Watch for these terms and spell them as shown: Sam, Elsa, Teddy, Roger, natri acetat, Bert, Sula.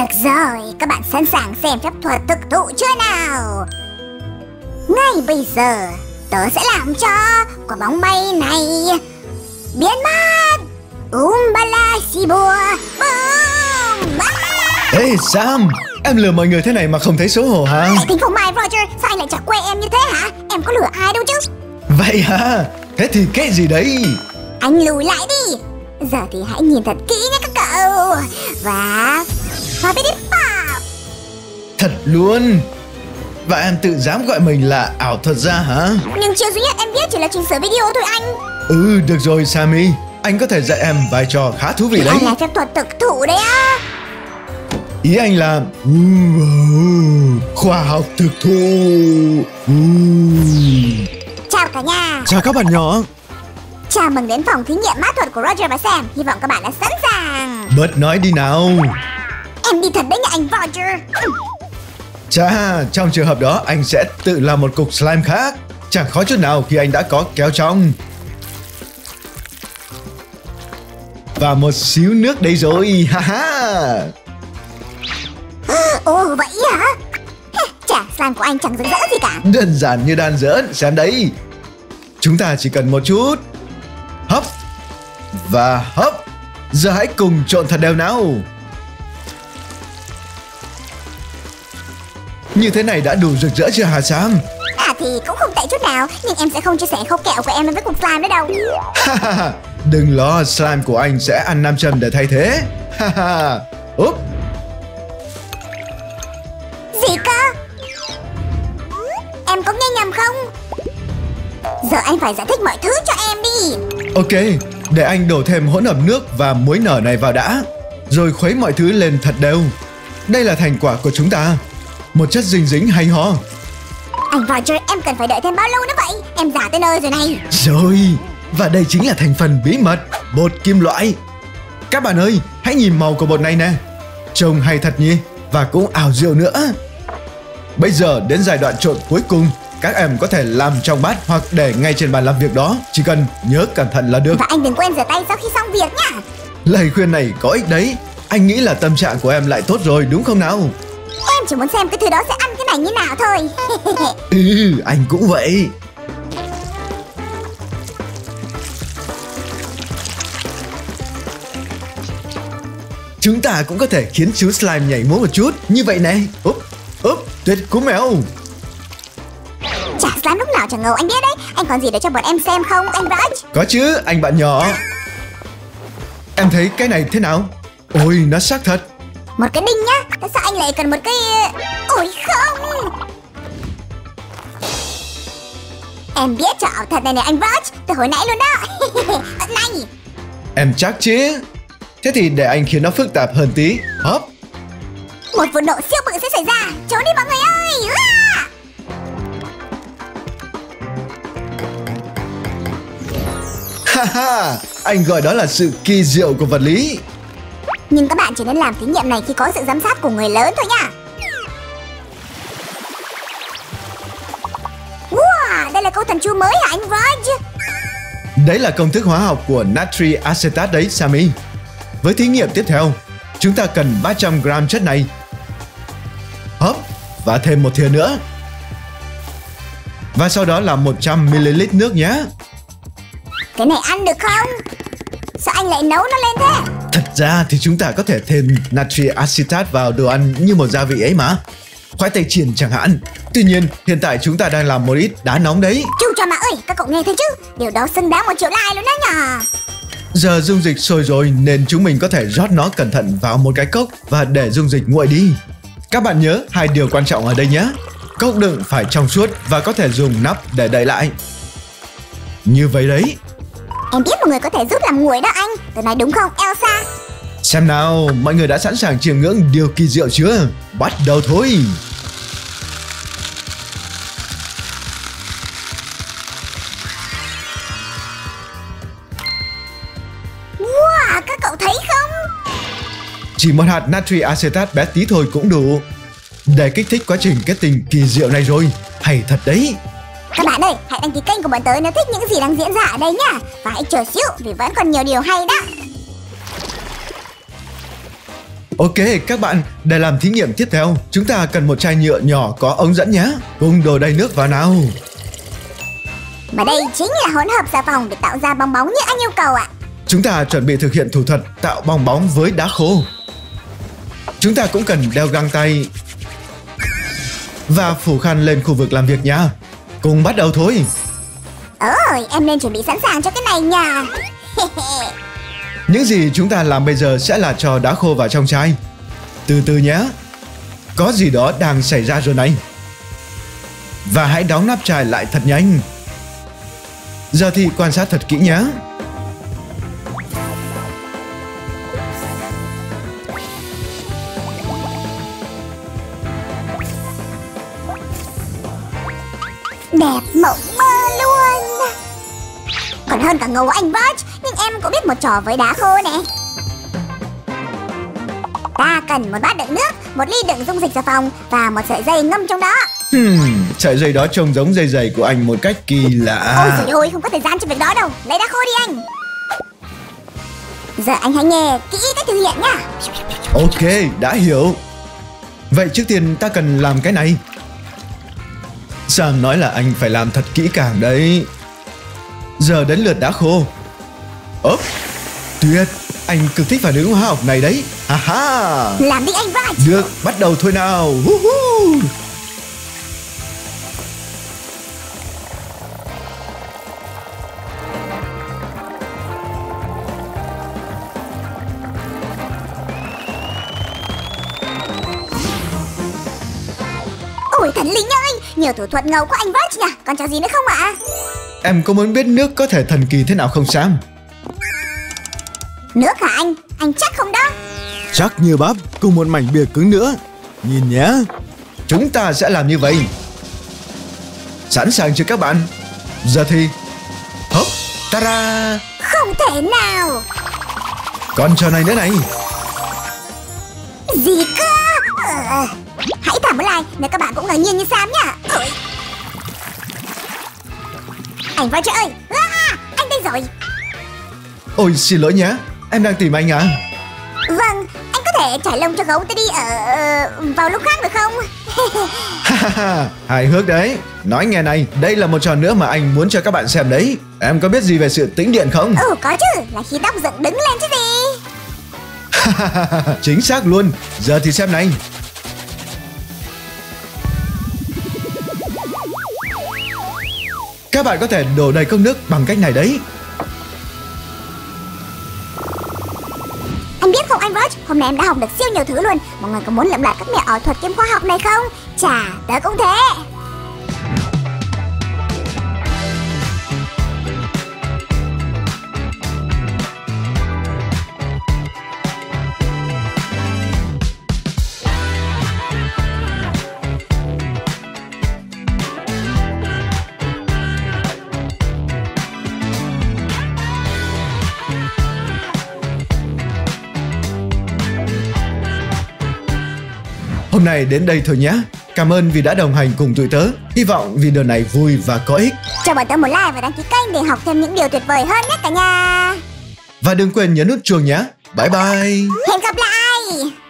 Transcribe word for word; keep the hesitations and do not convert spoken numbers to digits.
Được rồi, các bạn sẵn sàng xem phép thuật thực thụ chưa nào? Ngay bây giờ, tớ sẽ làm cho quả bóng bay này biến mất. Umbala Sibua. Ê Sam, em lừa mọi người thế này mà không thấy xấu hổ hả? Tính không mai Roger, sao anh lại chả quê em như thế hả? Em có lừa ai đâu chứ. Vậy hả? Thế thì cái gì đấy? Anh lùi lại đi. Giờ thì hãy nhìn thật kỹ nhé các cậu. Và... Thật luôn. Và em tự dám gọi mình là ảo thuật gia hả? Nhưng chiều duy nhất em biết chỉ là chỉnh sửa video thôi anh. Ừ, được rồi Sammy, anh có thể dạy em vài trò khá thú vị đấy. Anh là phép thuật thực thụ đấy á. Ý anh là khoa học thực thụ. Chào cả nhà. Chào các bạn nhỏ. Chào mừng đến phòng thí nghiệm ma thuật của Roger và Sam. Hy vọng các bạn đã sẵn sàng. Bớt nói đi nào. Em đi thật đấy nhà anh Roger. Chà, trong trường hợp đó anh sẽ tự làm một cục slime khác. Chẳng khó chút nào khi anh đã có kéo trong và một xíu nước đây rồi. Ha ha. Ồ vậy hả? Chà, slime của anh chẳng rực rỡ gì cả. Đơn giản như đan giỡn, xem đấy. Chúng ta chỉ cần một chút. Hấp và hấp. Giờ hãy cùng trộn thật đều nào. Như thế này đã đủ rực rỡ chưa hả Sam? À thì cũng không tệ chút nào. Nhưng em sẽ không chia sẻ khâu kẹo của em với cục slime nữa đâu. Đừng lo, slime của anh sẽ ăn nam châm để thay thế. Úp. Gì cơ? Em có nghe nhầm không? Giờ anh phải giải thích mọi thứ cho em đi. Ok, để anh đổ thêm hỗn hợp nước và muối nở này vào đã. Rồi khuấy mọi thứ lên thật đều. Đây là thành quả của chúng ta. Một chất dinh dính hay ho. Anh Roger, em cần phải đợi thêm bao lâu nữa vậy? Em giả tới nơi rồi này. Rồi, và đây chính là thành phần bí mật, bột kim loại. Các bạn ơi, hãy nhìn màu của bột này nè. Trông hay thật nhỉ? Và cũng ảo diệu nữa. Bây giờ đến giai đoạn trộn cuối cùng. Các em có thể làm trong bát hoặc để ngay trên bàn làm việc đó. Chỉ cần nhớ cẩn thận là được. Và anh đừng quên rửa tay sau khi xong việc nhá. Lời khuyên này có ích đấy. Anh nghĩ là tâm trạng của em lại tốt rồi đúng không nào? Em chỉ muốn xem cái thứ đó sẽ ăn cái này như nào thôi. Ừ, anh cũng vậy. Chúng ta cũng có thể khiến chú slime nhảy múa một chút. Như vậy này. Úp, úp, tuyệt cú mèo. Chả slime lúc nào chẳng ngầu anh biết đấy. Anh còn gì để cho bọn em xem không anh Bert? Có chứ, anh bạn nhỏ. Em thấy cái này thế nào? Ôi, nó sắc thật. Một cái đinh nhá. Tại sao anh lại cần một cái... Ôi không. Em biết trò ảo thuật này này anh Roach, từ hồi nãy luôn đó. Này. Em chắc chứ. Thế thì để anh khiến nó phức tạp hơn tí. Hop. Một vụ nổ siêu bự sẽ xảy ra. Trốn đi mọi người ơi. À! Ha ha. Anh gọi đó là sự kỳ diệu của vật lý. Nhưng các bạn chỉ nên làm thí nghiệm này khi có sự giám sát của người lớn thôi nha. Wow, đây là câu thần chú mới hả anh Roger? Đấy là công thức hóa học của natri acetat đấy Sammy. Với thí nghiệm tiếp theo, chúng ta cần ba trăm gam chất này. Hấp và thêm một thìa nữa. Và sau đó là một trăm mi li lít nước nhé. Cái này ăn được không? Sao anh lại nấu nó lên thế? Thật ra thì chúng ta có thể thêm natri acetat vào đồ ăn như một gia vị ấy mà. Khoai tây chiên chẳng hạn. Tuy nhiên hiện tại chúng ta đang làm một ít đá nóng đấy. Chú cho mà ơi, các cậu nghe thấy chứ? Điều đó xứng đáng một triệu like luôn đó nhờ. Giờ dung dịch sôi rồi nên chúng mình có thể rót nó cẩn thận vào một cái cốc và để dung dịch nguội đi. Các bạn nhớ hai điều quan trọng ở đây nhé. Cốc đựng phải trong suốt và có thể dùng nắp để đậy lại. Như vậy đấy. Em biết một người có thể giúp làm nguội đó anh. Từ này đúng không Elsa? Xem nào, mọi người đã sẵn sàng chiêm ngưỡng điều kỳ diệu chưa? Bắt đầu thôi. Wow, các cậu thấy không? Chỉ một hạt natri acetat bé tí thôi cũng đủ để kích thích quá trình kết tinh kỳ diệu này rồi. Hay thật đấy. Các bạn ơi, hãy đăng ký kênh của bọn tớ nếu thích những gì đang diễn ra ở đây nhá. Và hãy chờ xíu vì vẫn còn nhiều điều hay đó. Ok các bạn, để làm thí nghiệm tiếp theo, chúng ta cần một chai nhựa nhỏ có ống dẫn nhé. Cùng đổ đầy nước vào nào. Và đây chính là hỗn hợp xà phòng để tạo ra bong bóng như anh yêu cầu ạ. Chúng ta chuẩn bị thực hiện thủ thuật tạo bong bóng với đá khô. Chúng ta cũng cần đeo găng tay và phủ khăn lên khu vực làm việc nha. Cùng bắt đầu thôi. Ôi, em nên chuẩn bị sẵn sàng cho cái này nha. Những gì chúng ta làm bây giờ sẽ là cho đá khô vào trong chai. Từ từ nhé. Có gì đó đang xảy ra rồi này. Và hãy đóng nắp chai lại thật nhanh. Giờ thì quan sát thật kỹ nhé. Đẹp mộng mơ luôn. Còn hơn cả ngầu anh Bert. Nhưng em cũng biết một trò với đá khô nè. Ta cần một bát đựng nước, một ly đựng dung dịch xà phòng và một sợi dây ngâm trong đó. Hmm, sợi dây đó trông giống dây giày của anh một cách kỳ lạ. Ôi trời ơi, không có thời gian cho việc đó đâu. Lấy đá khô đi anh. Giờ anh hãy nghe kỹ cách thực hiện nha. Ok, đã hiểu. Vậy trước tiên ta cần làm cái này. Sam nói là anh phải làm thật kỹ càng đấy. Giờ đến lượt đá khô. Ốp, tuyệt, anh cực thích phản ứng hóa học này đấy. Ha ha. Làm đi anh Bert. Được, bắt đầu thôi nào. uh -huh. Ôi thần linh ơi, nhiều thủ thuật ngầu của anh Bert nhỉ. Còn trò gì nữa không ạ? À? Em có muốn biết nước có thể thần kỳ thế nào không Sam? Nước hả anh? Anh chắc không đó? Chắc như bắp, cùng một mảnh bìa cứng nữa. Nhìn nhé. Chúng ta sẽ làm như vậy. Sẵn sàng chưa các bạn? Giờ thì hop, ta-da. Không thể nào. Còn trò này nữa này. Gì cơ? Ờ, hãy thả một like nếu các bạn cũng ngạc nhiên như Sam nhá. Anh Võ Trời ơi, à, anh đây rồi. Ôi xin lỗi nhé, em đang tìm anh à? Vâng, anh có thể trải lông cho gấu Teddy đi ở vào lúc khác được không? Hài hước đấy. Nói nghe này, đây là một trò nữa mà anh muốn cho các bạn xem đấy. Em có biết gì về sự tĩnh điện không? Ừ có chứ, là khi tóc dựng đứng lên chứ gì. Chính xác luôn. Giờ thì xem này. Các bạn có thể đổ đầy cốc nước bằng cách này đấy. Anh biết không anh Roger, hôm nay em đã học được siêu nhiều thứ luôn. Mọi người có muốn lượm lại các mẹo ảo thuật kiếm khoa học này không? Chà, tớ cũng thế. Hôm nay đến đây thôi nhé. Cảm ơn vì đã đồng hành cùng tụi tớ. Hy vọng video này vui và có ích. Cho bọn tớ một like và đăng ký kênh để học thêm những điều tuyệt vời hơn nhé cả nhà. Và đừng quên nhấn nút chuông nhé. Bye bye. Hẹn gặp lại.